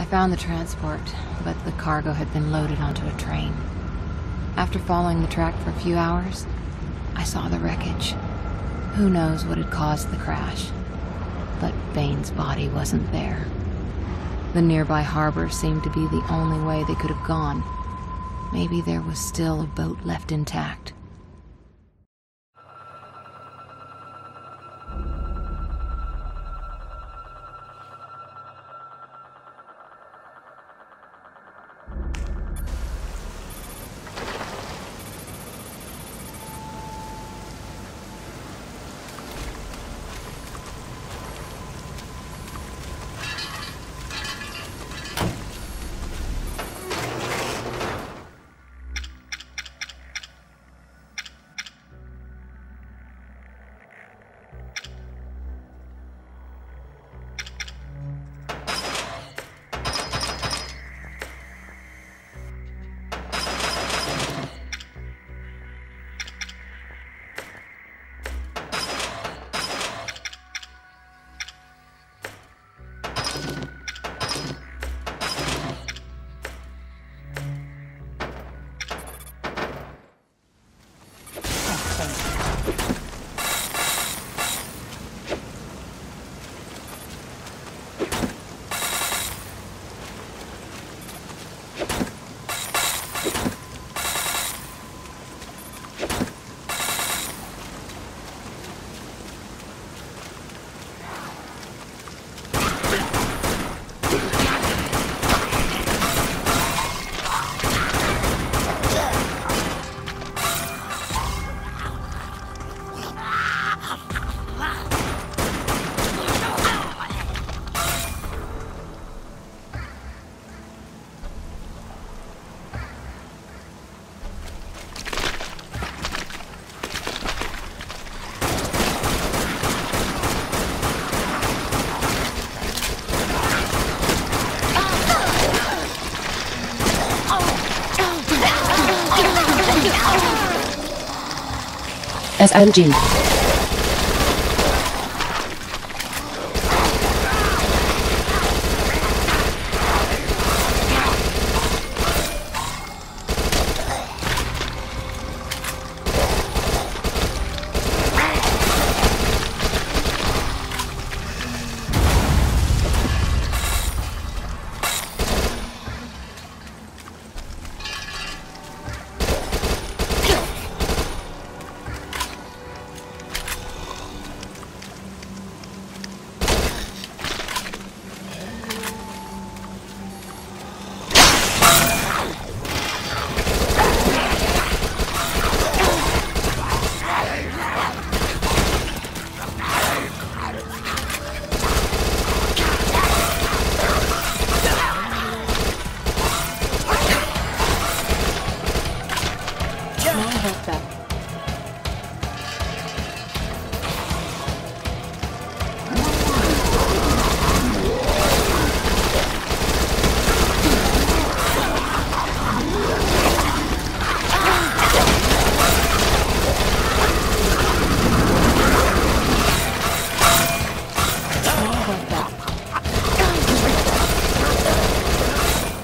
I found the transport, but the cargo had been loaded onto a train. After following the track for a few hours, I saw the wreckage. Who knows what had caused the crash, but Bane's body wasn't there. The nearby harbor seemed to be the only way they could have gone. Maybe there was still a boat left intact. SMG.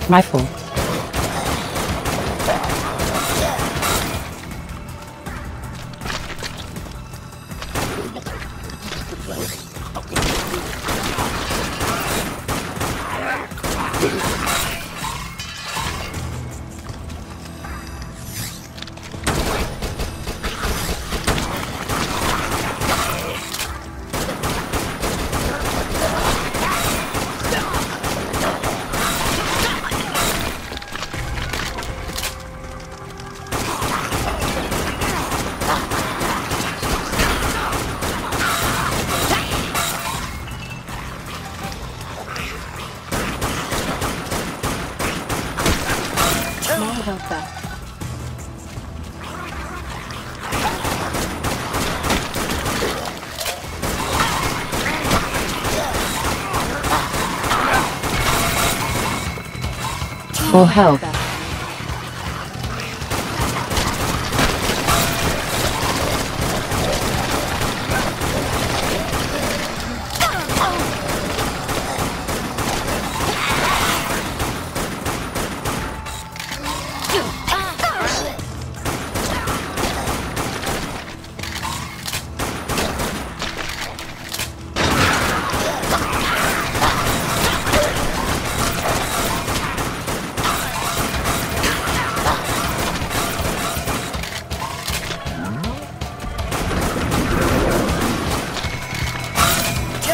Rifle. Full health.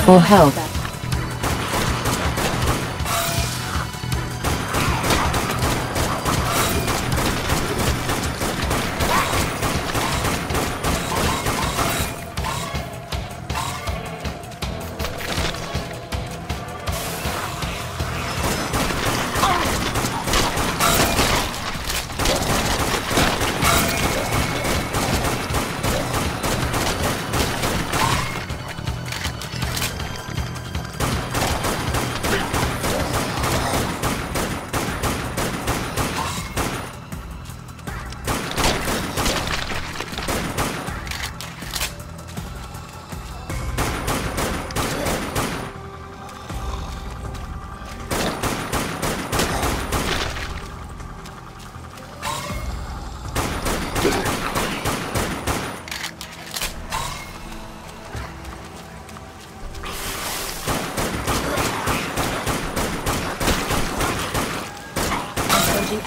for help.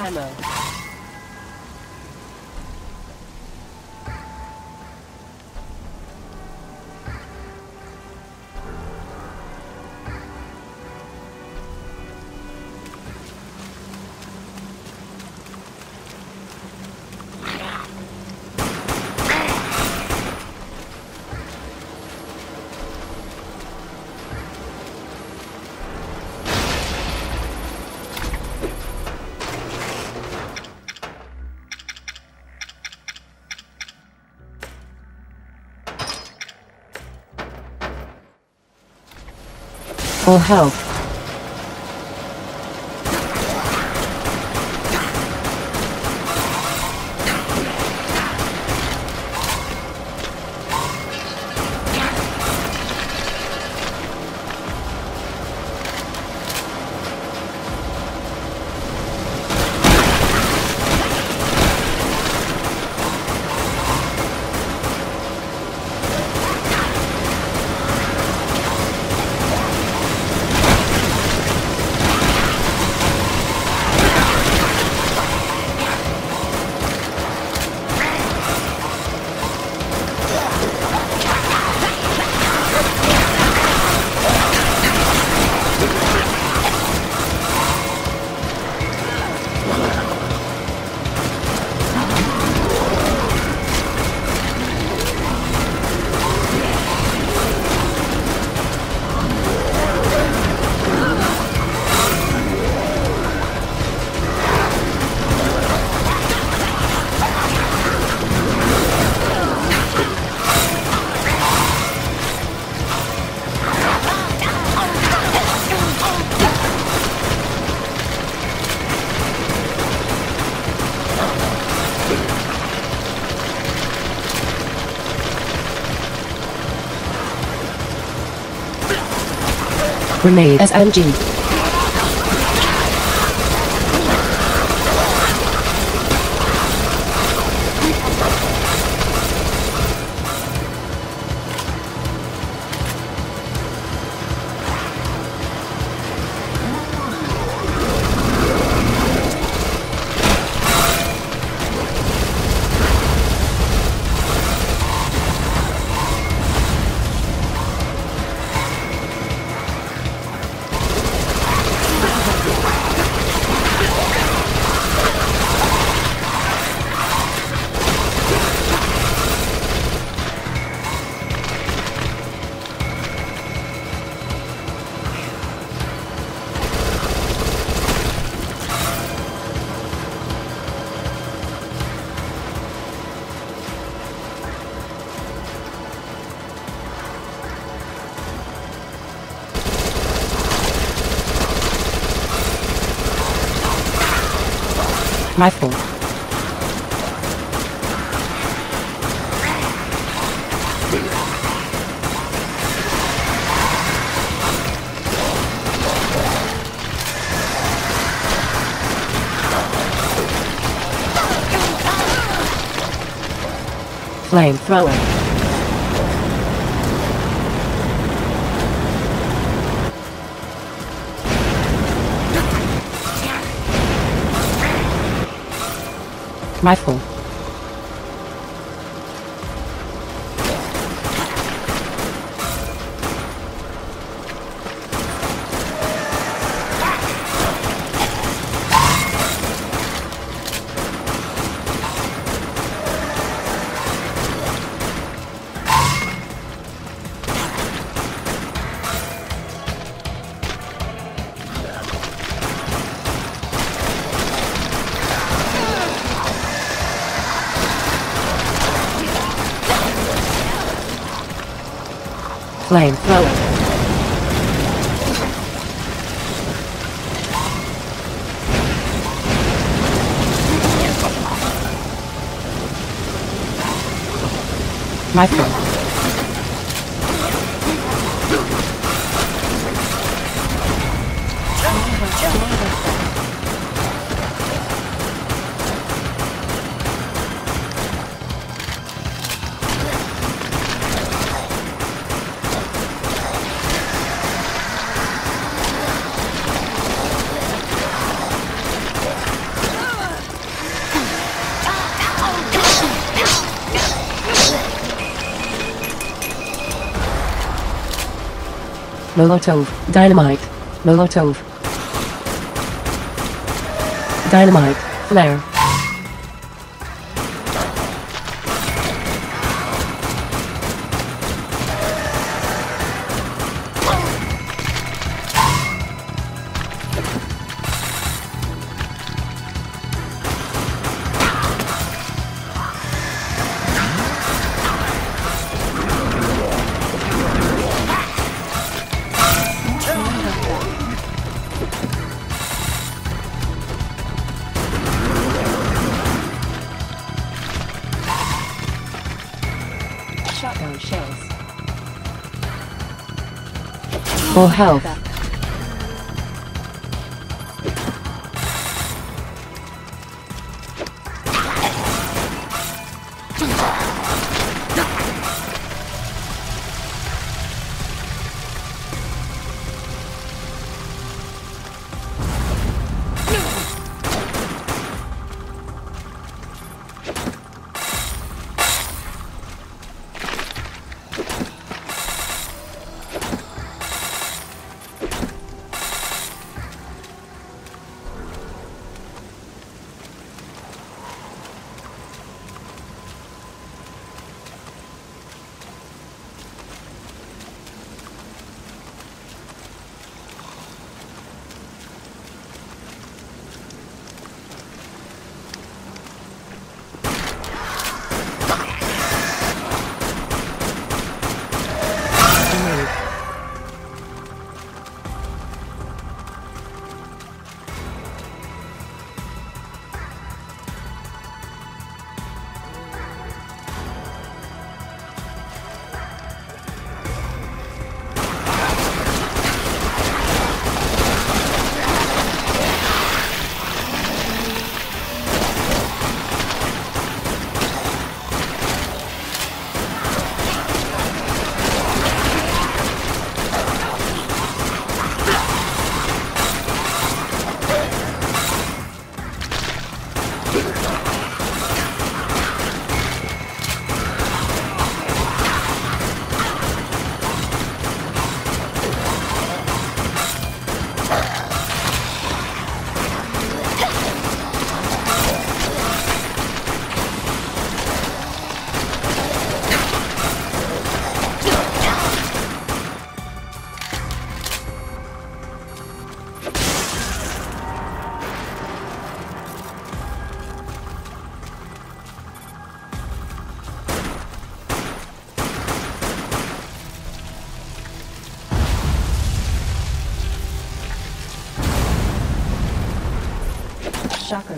Ammo. For help. Grenade SMG. Rifle. Flamethrower. Rifle. Flamethrower. My friend. Molotov, dynamite, Molotov, dynamite, flare. Shotgun shells. Full health.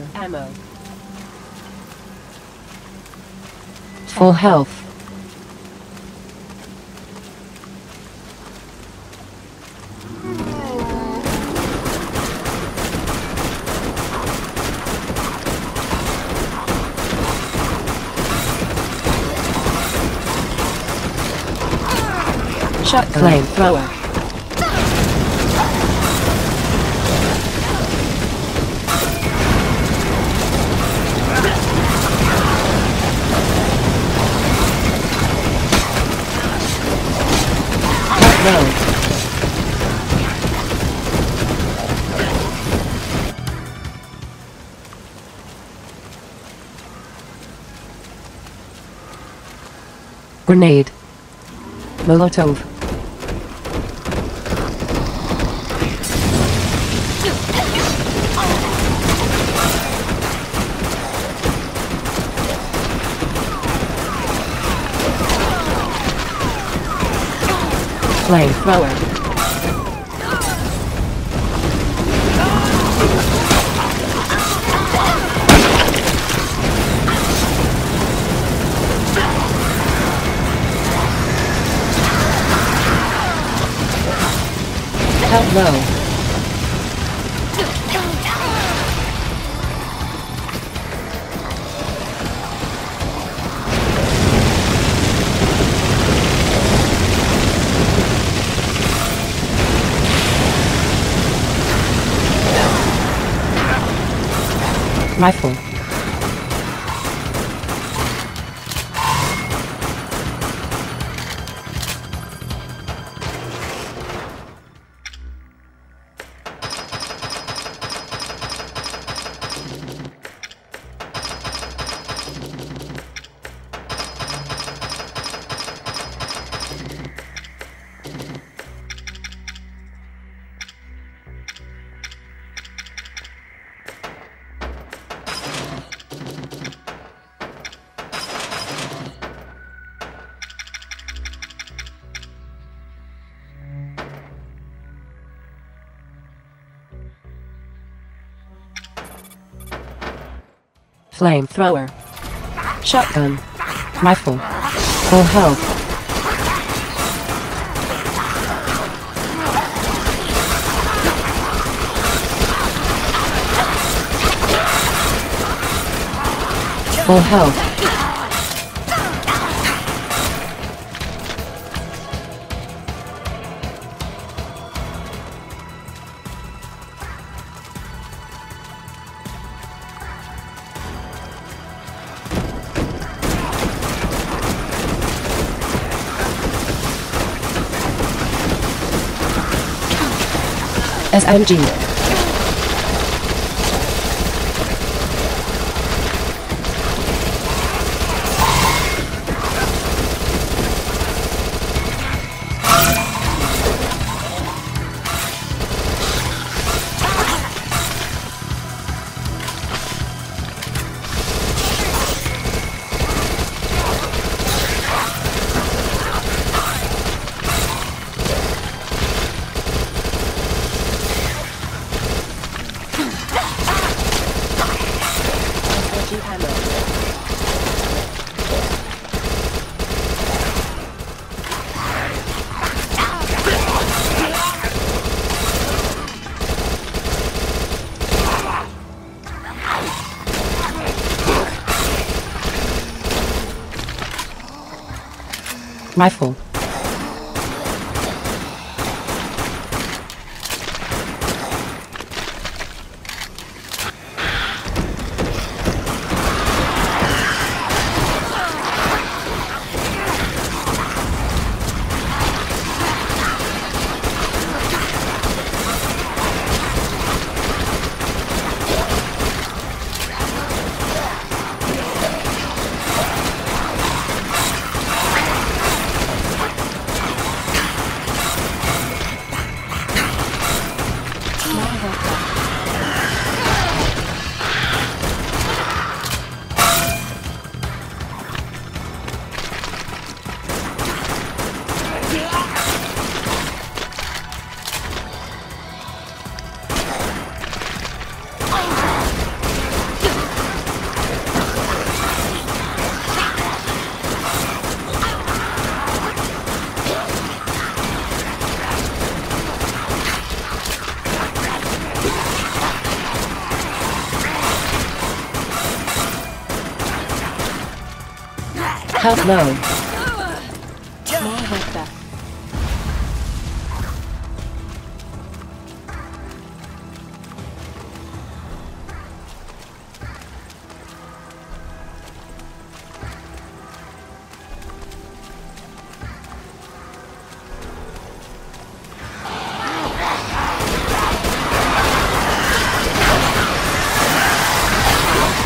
Shocker ammo. Full health. Shotgun flamethrower. Grenade. Molotov. Flamethrower. Hello. Rifle. Flamethrower, shotgun, rifle, full health. Full SMG. Rifle. Hello.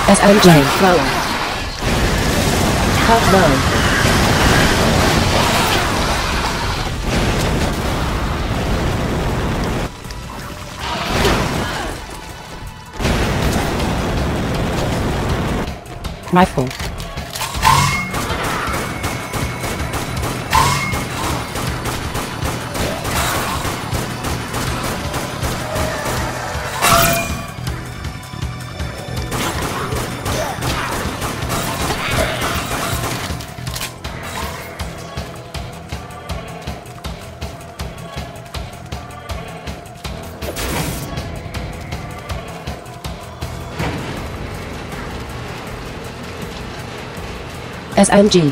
SMG flower. Hello. Rifle. SMG.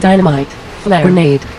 Dynamite, flare grenade.